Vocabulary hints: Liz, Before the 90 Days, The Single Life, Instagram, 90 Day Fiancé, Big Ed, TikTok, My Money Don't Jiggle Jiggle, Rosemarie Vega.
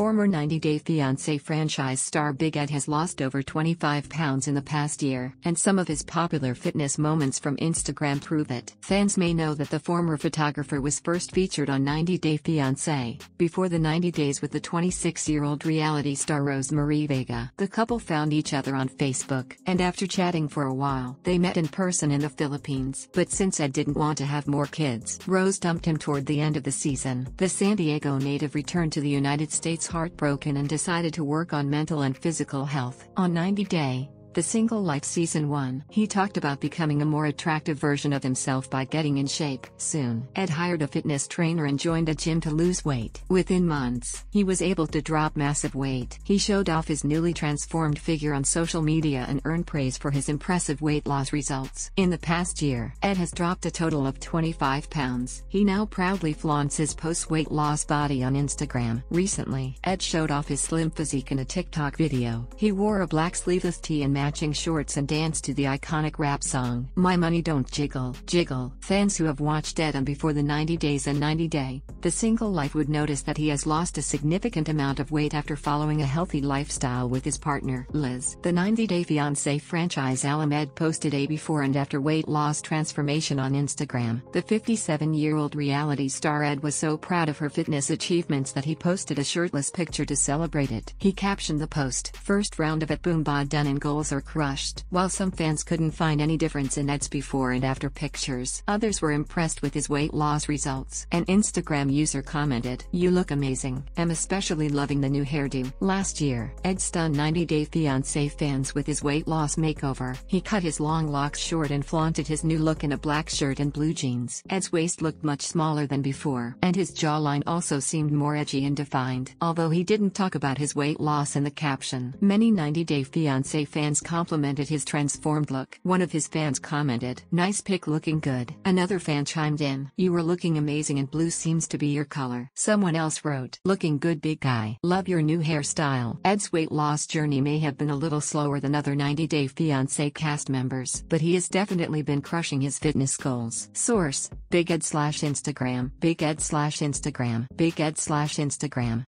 Former 90 Day Fiancé franchise star Big Ed has lost over 25 pounds in the past year, and some of his popular fitness moments from Instagram prove it. Fans may know that the former photographer was first featured on 90 Day Fiancé, Before the 90 Days with the 26-year-old reality star Rosemarie Vega. The couple found each other on Facebook, and after chatting for a while, they met in person in the Philippines. But since Ed didn't want to have more kids, Rose dumped him toward the end of the season. The San Diego native returned to the United States heartbroken and decided to work on mental and physical health. On 90 Day, The Single Life Season 1, he talked about becoming a more attractive version of himself by getting in shape. Soon, Ed hired a fitness trainer and joined a gym to lose weight. Within months, he was able to drop massive weight. He showed off his newly transformed figure on social media and earned praise for his impressive weight loss results. In the past year, Ed has dropped a total of 25 pounds. He now proudly flaunts his post-weight loss body on Instagram. Recently, Ed showed off his slim physique in a TikTok video. He wore a black sleeveless tee and matching shorts and dance to the iconic rap song, My Money Don't Jiggle Jiggle. Fans who have watched Ed on Before the 90 Days and 90 Day, The Single Life would notice that he has lost a significant amount of weight after following a healthy lifestyle with his partner, Liz. The 90 Day Fiancé franchise alum Ed posted a before and after weight loss transformation on Instagram. The 57-year-old reality star Ed was so proud of her fitness achievements that he posted a shirtless picture to celebrate it. He captioned the post, "First round of it, boom, bod, done, and goals are crushed." While some fans couldn't find any difference in Ed's before and after pictures, others were impressed with his weight loss results. An Instagram user commented, "You look amazing. I'm especially loving the new hairdo." Last year, Ed stunned 90 Day Fiancé fans with his weight loss makeover. He cut his long locks short and flaunted his new look in a black shirt and blue jeans. Ed's waist looked much smaller than before, and his jawline also seemed more edgy and defined. Although he didn't talk about his weight loss in the caption, many 90 Day Fiancé fans complimented his transformed look. One of his fans commented, "Nice pic, looking good." Another fan chimed in, "You were looking amazing and blue seems to be your color." Someone else wrote, "Looking good, big guy. Love your new hairstyle." Ed's weight loss journey may have been a little slower than other 90 Day Fiancé cast members, but he has definitely been crushing his fitness goals. Source: Big Ed /Instagram. Big Ed /Instagram. Big Ed /Instagram.